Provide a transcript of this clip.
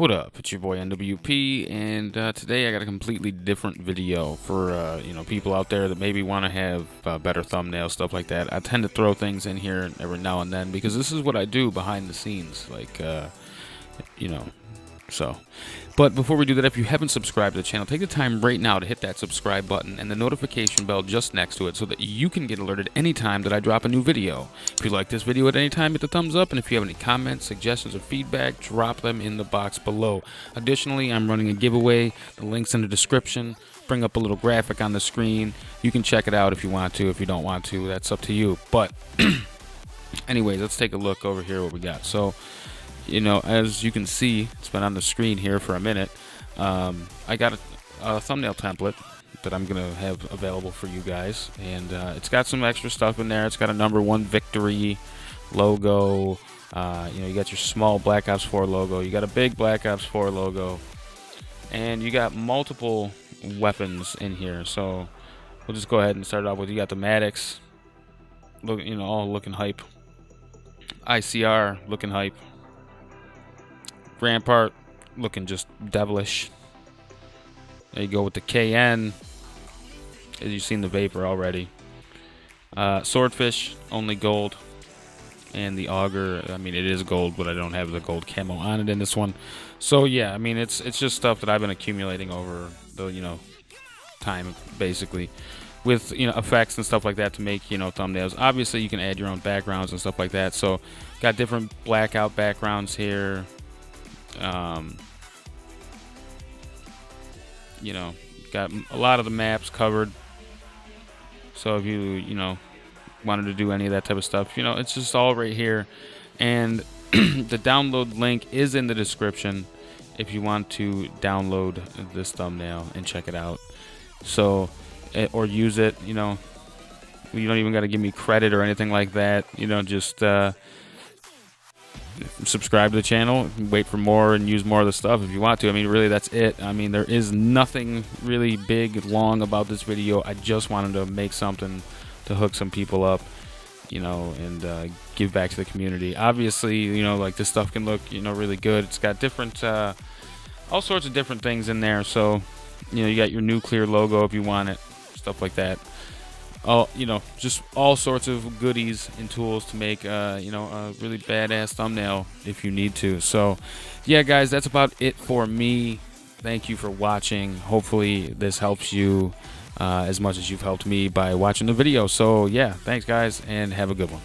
What up? It's your boy NWP, and today I got a completely different video for you know, people out there that maybe want to have better thumbnails, stuff like that. I tend to throw things in here every now and then because this is what I do behind the scenes, like you know. So, but before we do that, if you haven't subscribed to the channel, take the time right now to hit that subscribe button and the notification bell just next to it so that you can get alerted anytime that I drop a new video. If you like this video at any time, hit the thumbs up, and if you have any comments, suggestions, or feedback, drop them in the box below. Additionally, I'm running a giveaway. The link's in the description. Bring up a little graphic on the screen. You can check it out if you want to. If you don't want to, that's up to you. But anyways, let's take a look over here what we got. So, you know, as you can see, it's been on the screen here for a minute. I got a thumbnail template that I'm going to have available for you guys. And it's got some extra stuff in there. It's got a #1 victory logo. You know, you got your small Black Ops 4 logo. You got a big Black Ops 4 logo. And you got multiple weapons in here. So we'll just go ahead and start off with, you got the Maddox, look, you know, all looking hype. ICR looking hype. Rampart looking just devilish. There you go with the KN. As you've seen the vapor already. Swordfish, only gold. And the Auger, I mean, it is gold, but I don't have the gold camo on it in this one. So yeah, I mean, it's just stuff that I've been accumulating over the, you know, time basically, with, you know, effects and stuff like that to make, you know, thumbnails. Obviously you can add your own backgrounds and stuff like that. So got different blackout backgrounds here. You know, got a lot of the maps covered, so if you know, wanted to do any of that type of stuff, you know, it's just all right here. And the download link is in the description if you want to download this thumbnail and check it out, so, or use it. You know, you don't even got to give me credit or anything like that, you know, just subscribe to the channel, wait for more, and use more of the stuff if you want to. I mean, really, that's it. I mean, there is nothing really big, long about this video. I just wanted to make something to hook some people up, you know, and give back to the community. Obviously, you know, like, this stuff can look, you know, really good. It's got different, all sorts of different things in there. So, you know, you got your nuclear logo if you want it, stuff like that. All, you know, just all sorts of goodies and tools to make, you know, a really badass thumbnail if you need to. So, yeah, guys, that's about it for me. Thank you for watching. Hopefully this helps you as much as you've helped me by watching the video. So, yeah, thanks, guys, and have a good one.